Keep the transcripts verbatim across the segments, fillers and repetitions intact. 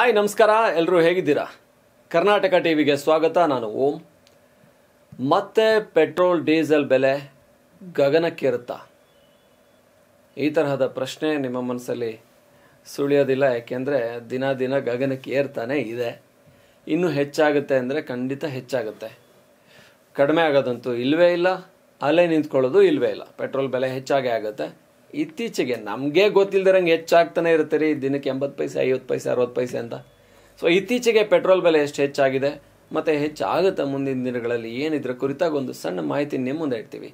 hi ನಮಸ್ಕಾರ ಎಲ್ಲರೂ ಹೇಗಿದ್ದೀರಾ ಕರ್ನಾಟಕ ಟಿವಿಗೆ ಸ್ವಾಗತ ನಾನು ಓಂ ಮತ್ತೆ ಪೆಟ್ರೋಲ್ ಡೀಸೆಲ್ ಬೆಲೆ ಗಗನಕ್ಕೇರುತ್ತಾ ಈ ತರಹದ ಪ್ರಶ್ನೆ ನಿಮ್ಮ ಮನಸ್ಸಲ್ಲಿ ಸುಳಿಯೋದಿಲ್ಲ ಯಾಕೆಂದ್ರೆ ದಿನ ದಿನ ಗಗನಕ್ಕೆ ಏರ್ತಾನೆ ಇದೆ ಇನ್ನು ಹೆಚ್ಚಾಗುತ್ತೆ ಅಂದ್ರೆ ಖಂಡಿತ ಹೆಚ್ಚಾಗುತ್ತೆ ಕಡಿಮೆ ಆಗೋದಂತೂ ಇಲ್ಲವೇ ಇಲ್ಲ ಅಲ್ಲೇ ನಿಂತುಕೊಳ್ಳೋದು ಇಲ್ಲವೇ ಇಲ್ಲ ಪೆಟ್ರೋಲ್ ಬೆಲೆ ಹೆಚ್ಚಾಗೇ ಆಗುತ್ತೆ ಇತ್ತೀಚೆಗೆ ನಮಗೆ ಗೊತ್ತಿಲ್ಲದಂಗೆ ಹೆಚ್ಚಾಗ್ತಾನೆ ಇರುತ್ತೆ ರೀ ದಿನಕ್ಕೆ ಎಂಬತ್ತು ಪೈಸೆ ಐವತ್ತು ಪೈಸೆ ಅರವತ್ತು ಪೈಸೆ ಅಂತ ಸೊ ಇತ್ತೀಚೆಗೆ ಪೆಟ್ರೋಲ್ ಬೆಲೆ ಎಷ್ಟು ಹೆಚ್ಚಾಗಿದೆ ಮತ್ತು ಹೆಚ್ಚಾಗುತ್ತೆ ಮುಂದಿನ ದಿನಗಳಲ್ಲಿ ಏನಿದ್ರ ಕುರಿತಾಗಿ ಒಂದು ಸಣ್ಣ ಮಾಹಿತಿ ನಿಮ್ಮ ಮುಂದೆ ಇಡ್ತೀವಿ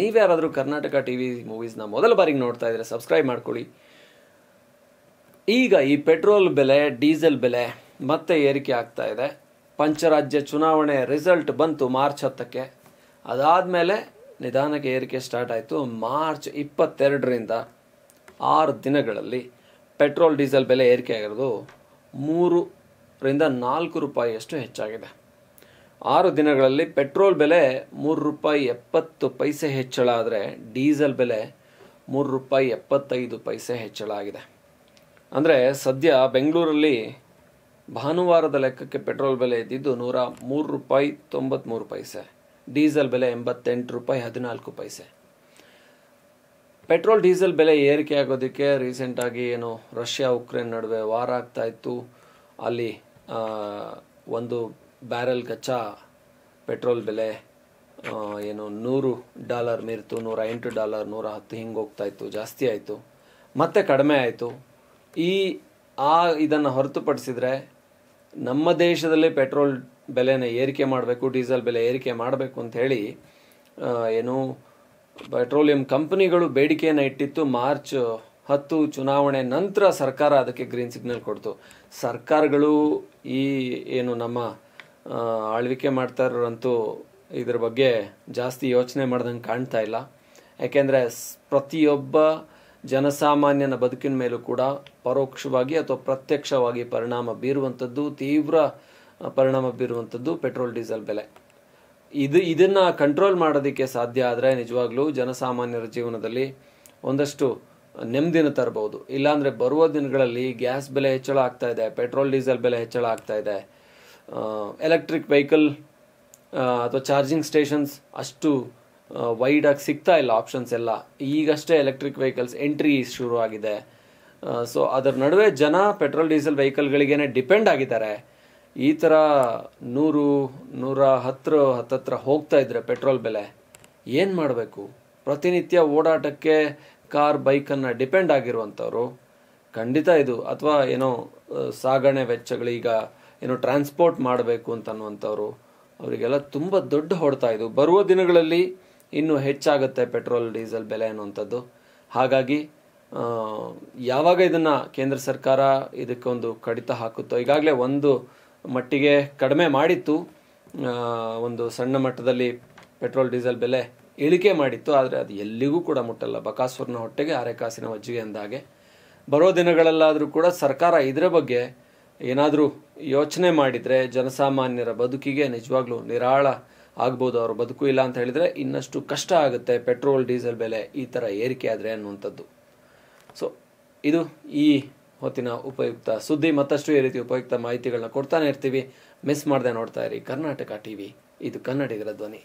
ನೀವು ಯಾರಾದರೂ ಕರ್ನಾಟಕ ಟಿ ವಿ ಮೂವೀಸ್ನ ಮೊದಲ ಬಾರಿಗೆ ನೋಡ್ತಾ ಇದ್ರೆ ಸಬ್ಸ್ಕ್ರೈಬ್ ಮಾಡ್ಕೊಳ್ಳಿ ಈಗ ಈ ಪೆಟ್ರೋಲ್ ಬೆಲೆ ಡೀಸೆಲ್ ಬೆಲೆ ಮತ್ತೆ ಏರಿಕೆ ಆಗ್ತಾ ಇದೆ ಪಂಚರಾಜ್ಯ ಚುನಾವಣೆ ರಿಸಲ್ಟ್ ಬಂತು ಮಾರ್ಚ್ ಹತ್ತಕ್ಕೆ ಅದಾದಮೇಲೆ ನಿಧಾನಕ್ಕೆ ಏರಿಕೆ ಸ್ಟಾರ್ಟ್ ಆಯಿತು ಮಾರ್ಚ್ ಇಪ್ಪತ್ತೆರಡರಿಂದ ಆರು ದಿನಗಳಲ್ಲಿ ಪೆಟ್ರೋಲ್ ಡೀಸೆಲ್ ಬೆಲೆ ಏರಿಕೆ ಆಗಿರೋದು ಮೂರರಿಂದ ನಾಲ್ಕು ರೂಪಾಯಿಯಷ್ಟು ಹೆಚ್ಚಾಗಿದೆ ಆರು ದಿನಗಳಲ್ಲಿ ಪೆಟ್ರೋಲ್ ಬೆಲೆ ಮೂರು ರೂಪಾಯಿ ಎಪ್ಪತ್ತು ಪೈಸೆ ಹೆಚ್ಚಳ ಆದರೆ ಡೀಸೆಲ್ ಬೆಲೆ ಮೂರು ರೂಪಾಯಿ ಎಪ್ಪತ್ತೈದು ಪೈಸೆ ಹೆಚ್ಚಳ ಆಗಿದೆ ಅಂದರೆ ಸದ್ಯ ಬೆಂಗಳೂರಲ್ಲಿ ಭಾನುವಾರದ ಲೆಕ್ಕಕ್ಕೆ ಪೆಟ್ರೋಲ್ ಬೆಲೆ ಇದ್ದಿದ್ದು ನೂರ ಮೂರು ರೂಪಾಯಿ ತೊಂಬತ್ತ್ಮೂರು ಪೈಸೆ ಡೀಸೆಲ್ ಬೆಲೆ ಎಂಬತ್ತೆಂಟು ರೂಪಾಯಿ ಹದಿನಾಲ್ಕು ಪೈಸೆ ಪೆಟ್ರೋಲ್ ಡೀಸೆಲ್ ಬೆಲೆ ಏರಿಕೆ ಆಗೋದಕ್ಕೆ ರೀಸೆಂಟಾಗಿ ಏನು ರಷ್ಯಾ ಉಕ್ರೇನ್ ನಡುವೆ ವಾರ ಆಗ್ತಾ ಇತ್ತು ಅಲ್ಲಿ ಒಂದು ಬ್ಯಾರೆಲ್ ಕಚ್ಚಾ ಪೆಟ್ರೋಲ್ ಬೆಲೆ ಏನು ನೂರು ಡಾಲರ್ ಮೀರಿತು ನೂರ ಎಂಟು ಡಾಲರ್ ನೂರ ಹತ್ತು ಹಿಂಗೆ ಹೋಗ್ತಾಯಿತ್ತು ಜಾಸ್ತಿ ಆಯಿತು ಮತ್ತೆ ಕಡಿಮೆ ಆಯಿತು ಈ ಆ ಇದನ್ನು ಹೊರತುಪಡಿಸಿದರೆ ನಮ್ಮ ದೇಶದಲ್ಲಿ ಪೆಟ್ರೋಲ್ ಬೆಲೆನ ಏರಿಕೆ ಮಾಡಬೇಕು ಡೀಸೆಲ್ ಬೆಲೆ ಏರಿಕೆ ಮಾಡಬೇಕು ಅಂಥೇಳಿ ಏನು ಪೆಟ್ರೋಲಿಯಂ ಕಂಪನಿಗಳು ಬೇಡಿಕೆಯನ್ನು ಇಟ್ಟಿತ್ತು ಮಾರ್ಚ್ ಹತ್ತು ಚುನಾವಣೆ ನಂತರ ಸರ್ಕಾರ ಅದಕ್ಕೆ ಗ್ರೀನ್ ಸಿಗ್ನಲ್ ಕೊಡ್ತು ಸರ್ಕಾರಗಳು ಈ ಏನು ನಮ್ಮ ಆಳ್ವಿಕೆ ಮಾಡ್ತಾರಂತೂ ಇದ್ರ ಬಗ್ಗೆ ಜಾಸ್ತಿ ಯೋಚನೆ ಮಾಡ್ದಂಗೆ ಕಾಣ್ತಾ ಇಲ್ಲ ಯಾಕೆಂದರೆ ಪ್ರತಿಯೊಬ್ಬ ಜನಸಾಮಾನ್ಯನ ಬದುಕಿನ ಮೇಲೂ ಕೂಡ ಪರೋಕ್ಷವಾಗಿ ಅಥವಾ ಪ್ರತ್ಯಕ್ಷವಾಗಿ ಪರಿಣಾಮ ಬೀರುವಂಥದ್ದು ತೀವ್ರ ಪರಿಣಾಮ ಬೀರುವಂಥದ್ದು ಪೆಟ್ರೋಲ್ ಡೀಸೆಲ್ ಬೆಲೆ ಇದು ಇದನ್ನು ಕಂಟ್ರೋಲ್ ಮಾಡೋದಕ್ಕೆ ಸಾಧ್ಯ ಆದರೆ ನಿಜವಾಗ್ಲೂ ಜನಸಾಮಾನ್ಯರ ಜೀವನದಲ್ಲಿ ಒಂದಷ್ಟು ನೆಮ್ಮದಿನ ತರಬಹುದು ಇಲ್ಲಾಂದರೆ ಬರುವ ದಿನಗಳಲ್ಲಿ ಗ್ಯಾಸ್ ಬೆಲೆ ಹೆಚ್ಚಳ ಆಗ್ತಾ ಇದೆ ಪೆಟ್ರೋಲ್ ಡೀಸೆಲ್ ಬೆಲೆ ಹೆಚ್ಚಳ ಆಗ್ತಾ ಇದೆ ಎಲೆಕ್ಟ್ರಿಕ್ ವೆಹಿಕಲ್ ಅಥವಾ ಚಾರ್ಜಿಂಗ್ ಸ್ಟೇಷನ್ಸ್ ಅಷ್ಟು ವೈಡಾಗಿ ಸಿಗ್ತಾ ಇಲ್ಲ ಆಪ್ಷನ್ಸ್ ಎಲ್ಲ ಈಗಷ್ಟೇ ಎಲೆಕ್ಟ್ರಿಕ್ ವೆಹಿಕಲ್ಸ್ ಎಂಟ್ರಿ ಶುರು ಆಗಿದೆ ಸೊ ಅದರ ನಡುವೆ ಜನ ಪೆಟ್ರೋಲ್ ಡೀಸೆಲ್ ವೆಹಿಕಲ್ಗಳಿಗೇನೆ ಡಿಪೆಂಡ್ ಆಗಿದ್ದಾರೆ ಈ ಥರ ನೂರು ನೂರ ಹತ್ತರ ಹತ್ತತ್ರ ಹೋಗ್ತಾ ಇದ್ರೆ ಪೆಟ್ರೋಲ್ ಬೆಲೆ ಏನು ಮಾಡಬೇಕು ಪ್ರತಿನಿತ್ಯ ಓಡಾಟಕ್ಕೆ ಕಾರ್ ಬೈಕನ್ನು ಡಿಪೆಂಡ್ ಆಗಿರುವಂಥವ್ರು ಖಂಡಿತ ಇದು ಅಥವಾ ಏನೋ ಸಾಗಣೆ ವೆಚ್ಚಗಳೀಗ ಏನೋ ಟ್ರಾನ್ಸ್ಪೋರ್ಟ್ ಮಾಡಬೇಕು ಅಂತ ಅನ್ನುವಂಥವ್ರು ಅವರಿಗೆಲ್ಲ ತುಂಬ ದೊಡ್ಡ ಹೊಡೆತ ಇದು ಬರುವ ದಿನಗಳಲ್ಲಿ ಇನ್ನೂ ಹೆಚ್ಚಾಗುತ್ತೆ ಪೆಟ್ರೋಲ್ ಡೀಸೆಲ್ ಬೆಲೆ ಅನ್ನುವಂಥದ್ದು ಹಾಗಾಗಿ ಯಾವಾಗ ಇದನ್ನು ಕೇಂದ್ರ ಸರ್ಕಾರ ಇದಕ್ಕೊಂದು ಕಡಿತ ಹಾಕುತ್ತೋ ಈಗಾಗಲೇ ಒಂದು ಮಟ್ಟಿಗೆ ಕಡಿಮೆ ಮಾಡಿತ್ತು ಒಂದು ಸಣ್ಣ ಮಟ್ಟದಲ್ಲಿ ಪೆಟ್ರೋಲ್ ಡೀಸೆಲ್ ಬೆಲೆ ಇಳಿಕೆ ಮಾಡಿತ್ತು ಆದರೆ ಅದು ಎಲ್ಲಿಗೂ ಕೂಡ ಮುಟ್ಟಲ್ಲ ಬಕಾಸೂರನ ಹೊಟ್ಟೆಗೆ ಅರೆಕಾಸಿನ ಮಜ್ಜಿಗೆ ಎಂದಾಗೆ ಬರೋ ದಿನಗಳಲ್ಲಾದರೂ ಕೂಡ ಸರ್ಕಾರ ಇದರ ಬಗ್ಗೆ ಏನಾದರೂ ಯೋಚನೆ ಮಾಡಿದರೆ ಜನಸಾಮಾನ್ಯರ ಬದುಕಿಗೆ ನಿಜವಾಗ್ಲೂ ನಿರಾಳ ಆಗ್ಬೋದು ಅವ್ರ ಬದುಕು ಇಲ್ಲ ಅಂತ ಹೇಳಿದರೆ ಇನ್ನಷ್ಟು ಕಷ್ಟ ಆಗುತ್ತೆ ಪೆಟ್ರೋಲ್ ಡೀಸೆಲ್ ಬೆಲೆ ಈ ಥರ ಏರಿಕೆ ಆದರೆ ಅನ್ನುವಂಥದ್ದು ಸೊ ಇದು ಈ ಹೊತ್ತಿನ ಉಪಯುಕ್ತ ಸುದ್ದಿ ಮತ್ತಷ್ಟು ಈ ರೀತಿ ಉಪಯುಕ್ತ ಮಾಹಿತಿಗಳನ್ನ ಕೊಡ್ತಾನೆ ಇರ್ತೀವಿ ಮಿಸ್ ಮಾಡದೆ ನೋಡ್ತಾ ಇರಿ ಕರ್ನಾಟಕ ಟಿವಿ ಇದು ಕನ್ನಡಿಗರ ಧ್ವನಿ